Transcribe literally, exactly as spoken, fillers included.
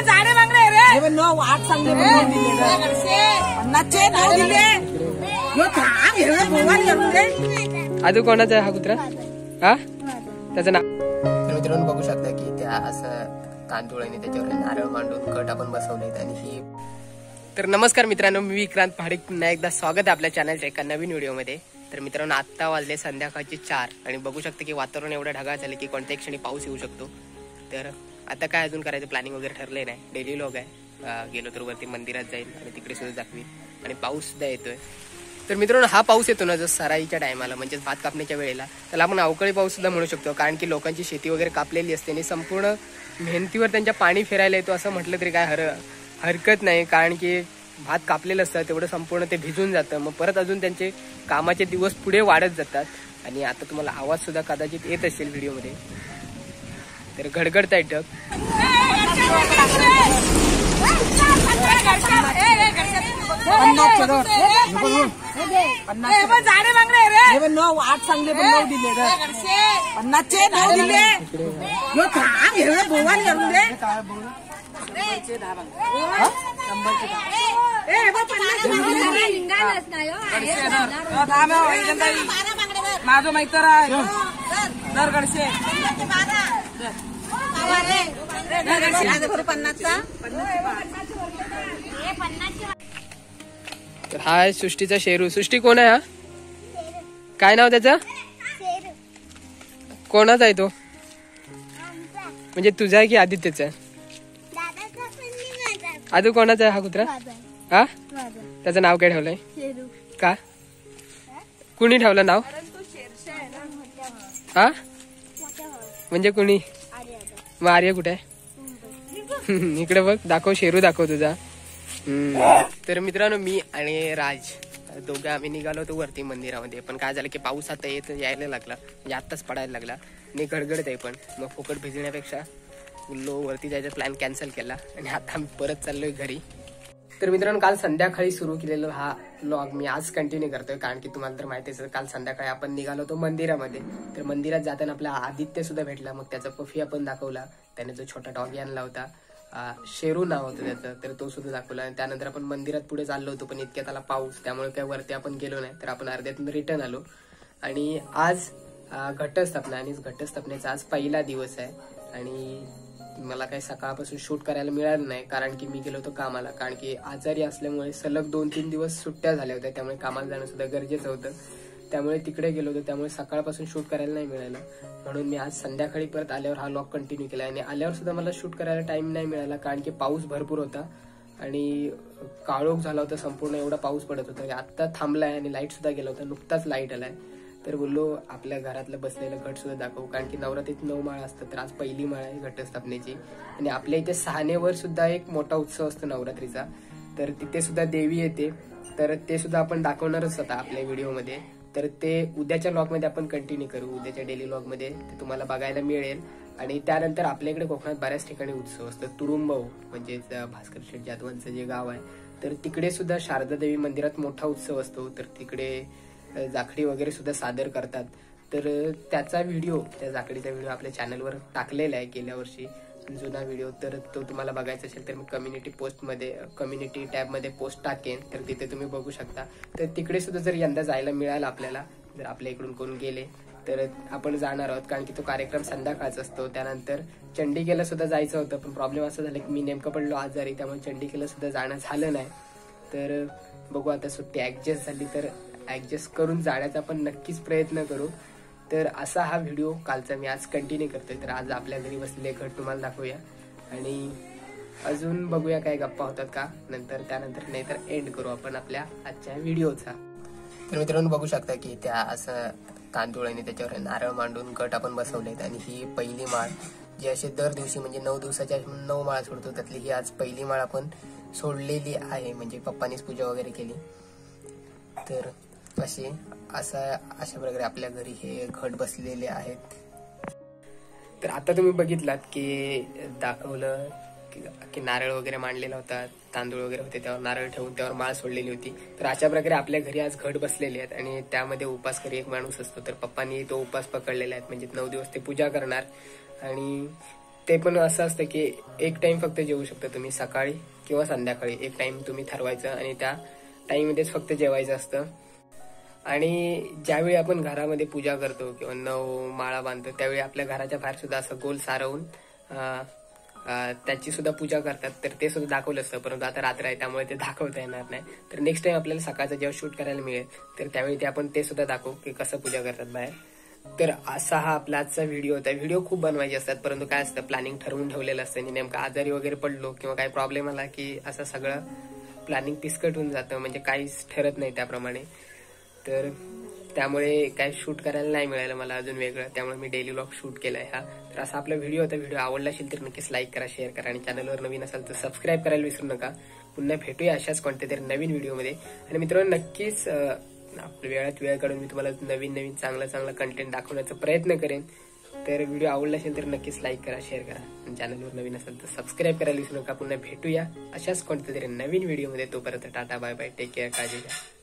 झाडे मागले रे नऊ आठ सांगले पन्नासचे नाव दिले अजून कोणाचा आहे हा कुत्रा हा त्याचं नाव मित्रांनो बघू शकता की त्या असं कांदुळाने त्याच्यावर नारळ मांडून कट आपण बसवलेत आणि ही तर नमस्कार मित्रांनो मी विक्रांत महाडिक पुन्हा एकदा स्वागत आहे आपल्या चॅनलच्या एका नवीन व्हिडिओमध्ये। तर मित्रांनो आत्ता वाजले संध्याकाळचे चार आणि बघू शकता की वातावरण एवढं ढगाळ झालं की कोणत्या क्षणी पाऊस येऊ शकतो। तर आता काय अजून करायचं प्लॅनिंग वगैरे ठरले नाही, डेली व्लॉग आहे, गेलो तर वरती मंदिरात जाईल आणि तिकडे सुद्धा दाखवीन आणि पाऊस सुद्धा येतोय। तर मित्रांनो हा पाऊस येतो ना जो सराईच्या टायमाला म्हणजेच भात कापण्याच्या वेळेला त्याला आपण अवकाळी पाऊस सुद्धा म्हणू शकतो, कारण की लोकांची शेती वगैरे कापलेली असते आणि संपूर्ण मेहनतीवर त्यांच्या पाणी फिरायला येतो असं म्हटलं तरी काय हर हरकत नाही, कारण की भात कापलेलं असतं तेवढं संपूर्ण ते भिजून जातं, मग परत अजून त्यांचे कामाचे दिवस पुढे वाढत जातात। आणि आता तुम्हाला आवाज सुद्धा कदाचित येत असेल व्हिडिओमध्ये, तर घडघडत आहे ढग नऊ आठ सांगले नऊ दिले पन्नासचे नऊ दिले माझं मैत्र आहे दर गडसे तर हा आहे सृष्टीचा शेरू। सृष्टी कोण आहे हा, काय नाव त्याचं, कोणाचा आहे तो, म्हणजे तुझा आहे की आदित्यचा आहे, अजून कोणाचा आहे हा कुत्रा हा त्याचं नाव काय ठेवलंय का कुणी ठेवलं नाव हा म्हणजे कुणी, मग आर्य कुठे आहे इकडे बघ दाखव शेरू दाखव तुझा। तर मित्रांनो मी आणि राज दोघं आम्ही निघालो होतो वरती मंदिरामध्ये, पण काय झालं की पाऊस आता येत यायला लागला म्हणजे आत्ताच पडायला लागला आणि गडगडत आहे, पण मग फुकट भिजण्यापेक्षा लो वरती जायचा प्लॅन कॅन्सल केला आणि आता आम्ही परत चाललोय घरी। तर मित्रांनो काल संध्याकाळी सुरू केलेला हा व्लॉग मी आज कंटिन्यू करतोय, कारण की तुम्हाला तर माहिती आहे काल संध्याकाळी आपण निघालो होतो मंदिरामध्ये। तर मंदिरात जाताना आपला आदित्य सुद्धा भेटला, मग त्याचा पफी आपण दाखवला, त्याने जो छोटा डॉगी आणला होता शेरू नाव होतं त्याचं तर तो सुद्धा दाखवला आणि त्यानंतर आपण मंदिरात पुढे चाललो होतो, पण इतक्यात आला पाऊस त्यामुळे काही वरती आपण गेलो नाही, तर आपण अर्ध्यातून रिटर्न आलो। आणि आज घटस्थापना आणि घटस्थापनेचा आज पहिला दिवस आहे आणि मला काही सकाळपासून शूट करायला मिळालं नाही, कारण की मी गेलो होतो कामाला, कारण की आजारी असल्यामुळे सलग दोन तीन दिवस सुट्ट्या झाल्या होत्या त्यामुळे कामाला जाणं सुद्धा गरजेचं होतं, त्यामुळे तिकडे गेलो होतो, त्यामुळे सकाळपासून शूट करायला नाही मिळालं, म्हणून मी आज संध्याकाळी परत आल्यावर हा व्लॉग कंटिन्यू केला। आणि आल्यावर सुद्धा मला शूट करायला टाइम नाही मिळाला, कारण की पाऊस भरपूर होता आणि काळोख झाला होता संपूर्ण, एवढा पाऊस पडत होता की आत्ता थांबलाय आणि लाईट सुद्धा गेला होता, नुकताच लाईट आलाय। तर बोललो आपल्या घरातलं बसलेलं घट सुद्धा दाखवू, कारण की नवरात्रीत नऊ माळा असतात, तर आज पहिली माळा आहे घटस्थापनेची। आणि आपल्या इथे सहानेवर सुद्धा एक मोठा उत्सव असतो नवरात्रीचा, तर तिथे सुद्धा देवी येते, तर ते सुद्धा आपण दाखवणारच आता आपल्या व्हिडिओमध्ये, तर ते उद्याच्या व्लॉगमध्ये आपण कंटिन्यू करू, उद्याच्या डेली व्लॉगमध्ये ते तुम्हाला बघायला मिळेल। आणि त्यानंतर आपल्याकडे कोकणात बऱ्याच ठिकाणी उत्सव असतात, तुरुंबव म्हणजेच भास्कर शेठ जाधवांचं जे गाव आहे तर तिकडे सुद्धा शारदा देवी मंदिरात मोठा उत्सव असतो, तर तिकडे जाखडी वगैरे सुद्धा सादर करतात, तर त्याचा व्हिडिओ त्या जाखडीचा व्हिडिओ आपल्या चॅनलवर टाकलेला आहे गेल्या वर्षी जुना व्हिडिओ, तर तो तुम्हाला बघायचा असेल तर मी कम्युनिटी पोस्टमध्ये कम्युनिटी टॅबमध्ये पोस्ट टाकेन, तर तिथे तुम्ही बघू शकता। तर तिकडे सुद्धा जर यंदा जायला मिळालं आपल्याला, जर आपल्या इकडून कोण गेले तर आपण जाणार आहोत, कारण की तो कार्यक्रम संध्याकाळचा असतो। त्यानंतर चंडीगेला सुद्धा जायचं होतं, पण प्रॉब्लेम असा झाला की मी नेमकं पडलो आजारी, त्यामुळे चंडीगेला सुद्धा जाणं झालं नाही, तर बघू आता सुट्टी ॲडजस्ट झाली तर ॲडजस्ट करून जाण्याचा पण नक्कीच प्रयत्न करू। तर असा हा व्हिडिओ कालचा मी आज कंटिन्यू करतोय, तर आज आपल्या घरी बसलेले घट तुम्हाला दाखवूया आणि अजून बघूया काय गप्पा होतात का नंतर, त्यानंतर नाहीतर एंड करू आपण आपल्या आजच्या व्हिडिओचा। तर मित्रांनो बघू शकता की त्या असं तांदूळाने त्याच्यावर नारळ मांडून घट आपण बसवलेत आणि ही पहिली माळ जी असे दर दिवशी म्हणजे नऊ दिवसाच्या नऊ माळा सोडतो त्यातली ही आज पहिली माळ आपण सोडलेली आहे, म्हणजे पप्पांनीच पूजा वगैरे केली। तर असे असा अशा प्रकारे आपल्या घरी हे घट बसलेले आहेत। तर आता तुम्ही बघितलात की दाखवलं की नारळ वगैरे मांडलेला होता, तांदूळ वगैरे होते, त्यावर नारळ ठेवून त्यावर माळ सोडलेली होती। तर अशा प्रकारे आपल्या घरी आज घट बसलेले आहेत आणि त्यामध्ये उपास करी एक माणूस असतो, तर पप्पांनी तो उपास पकडलेला आहे म्हणजे नऊ दिवस ते पूजा करणार आणि ते पण असं असतं की एक टाइम फक्त जेवू शकता तुम्ही, सकाळी किंवा संध्याकाळी एक टाइम तुम्ही ठरवायचा आणि त्या टाइममध्येच फक्त जेवायचं असतं। आणि ज्यावेळी आपण घरामध्ये पूजा करतो किंवा नऊ माळा बांधतो त्यावेळी आपल्या घराच्या बाहेर सुद्धा असं गोल सारवून त्याची सुद्धा पूजा करतात, तर ते सुद्धा दाखवलं असतं, परंतु आता रात्र आहे त्यामुळे ते दाखवता येणार नाही। तर नेक्स्ट टाइम आपल्याला सकाळचं जेव्हा शूट करायला मिळेल तर त्यावेळी ते आपण ते सुद्धा दाखवू की कसं पूजा करतात बाहेर। तर असा हा आपला आजचा व्हिडिओ होता। व्हिडिओ खूप बनवायचे असतात परंतु काय असतं प्लॅनिंग ठरवून ठेवलेलं असतं आणि नेमका आजारी वगैरे पडलो किंवा काही प्रॉब्लेम आला की असं सगळं प्लॅनिंग पिस्कट होऊन जातं, म्हणजे काहीच ठरत नाही त्याप्रमाणे। तर त्यामुळे काय शूट करायला नाही मिळालं मला अजून वेगळं, त्यामुळे मी डेली व्लॉग शूट केलाय हा। तर असा आपला व्हिडिओ होता। व्हिडिओ आवडला असेल तर नक्कीच लाईक करा, शेअर करा आणि चॅनलवर नवीन असाल तर सबस्क्राईब करायला विसरू नका। पुन्हा भेटूया अशाच कोणत्या तरी नवीन व्हिडिओमध्ये। आणि मित्रांनो नक्कीच आपल्या वेळात वेळ काढून मी तुम्हाला नवीन नवीन चांगला चांगला कंटेंट दाखवण्याचा प्रयत्न करेन। तर व्हिडिओ आवडला असेल तर नक्कीच लाईक करा, शेअर करा आणि चॅनलवर नवीन असेल तर सबस्क्राईब करायला विसरू नका। पुन्हा भेटूया अशाच कोणत्या तरी नवीन व्हिडिओमध्ये। तोपर्यंत tata, bye bye, take care, काळजी घ्या।